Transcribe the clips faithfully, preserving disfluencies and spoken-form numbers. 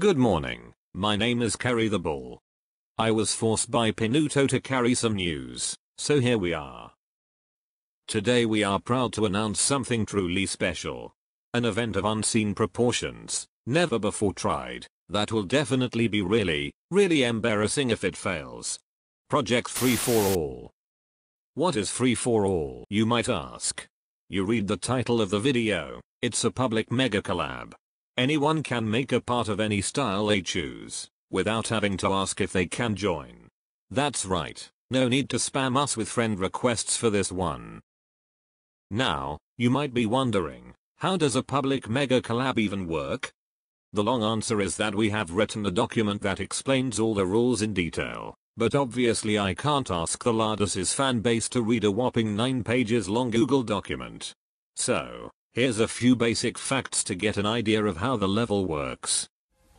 Good morning, my name is Kerry the Ball. I was forced by Pennutoh to carry some news, so here we are. Today we are proud to announce something truly special. An event of unseen proportions, never before tried, that will definitely be really, really embarrassing if it fails. Project Free For All. What is Free For All, you might ask? You read the title of the video, it's a public mega collab. Anyone can make a part of any style they choose, without having to ask if they can join. That's right, no need to spam us with friend requests for this one. Now, you might be wondering, how does a public mega collab even work? The long answer is that we have written a document that explains all the rules in detail, but obviously I can't ask the Lardus' fan base to read a whopping nine pages long Google document. So, here's a few basic facts to get an idea of how the level works.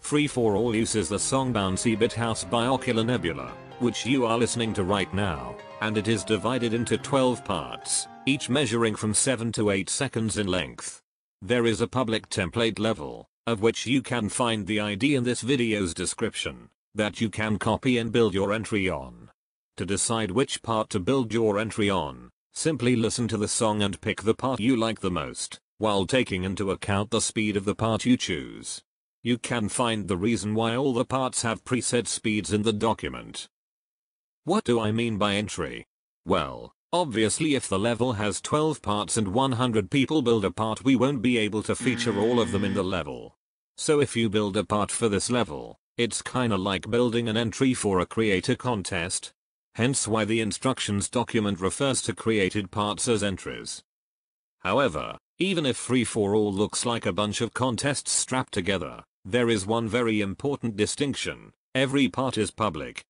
Free For All uses the song Bouncy Bit House by Ocular Nebula, which you are listening to right now, and it is divided into twelve parts, each measuring from seven to eight seconds in length. There is a public template level, of which you can find the I D in this video's description, that you can copy and build your entry on. To decide which part to build your entry on, simply listen to the song and pick the part you like the most, while taking into account the speed of the part you choose. You can find the reason why all the parts have preset speeds in the document. What do I mean by entry? Well, obviously if the level has twelve parts and one hundred people build a part, we won't be able to feature all of them in the level. So if you build a part for this level, it's kinda like building an entry for a creator contest. Hence why the instructions document refers to created parts as entries. However, even if Free For All looks like a bunch of contests strapped together, there is one very important distinction: every part is public.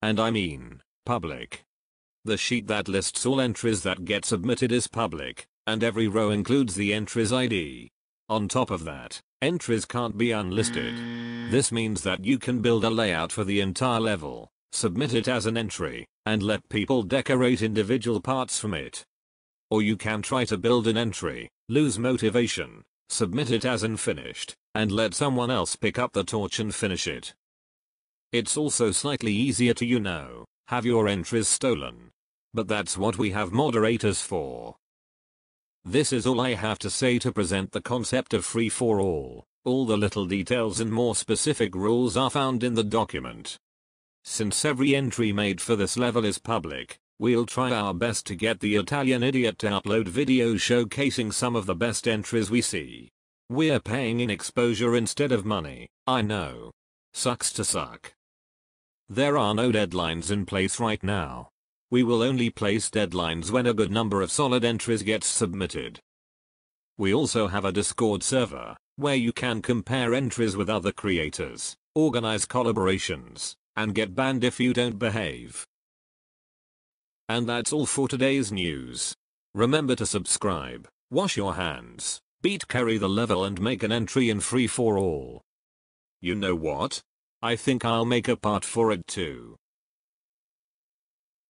And I mean, public. The sheet that lists all entries that get submitted is public, and every row includes the entry's I D. On top of that, entries can't be unlisted. This means that you can build a layout for the entire level, submit it as an entry, and let people decorate individual parts from it. Or you can try to build an entry, lose motivation, submit it as unfinished, and let someone else pick up the torch and finish it. It's also slightly easier to, you know, have your entries stolen. But that's what we have moderators for. This is all I have to say to present the concept of Free For All. All the little details and more specific rules are found in the document. Since every entry made for this level is public, we'll try our best to get the Italian idiot to upload videos showcasing some of the best entries we see. We're paying in exposure instead of money, I know. Sucks to suck. There are no deadlines in place right now. We will only place deadlines when a good number of solid entries gets submitted. We also have a Discord server, where you can compare entries with other creators, organize collaborations, and get banned if you don't behave. And that's all for today's news. Remember to subscribe, wash your hands, beat Kerry the level, and make an entry in Free For All. You know what? I think I'll make a part for it too.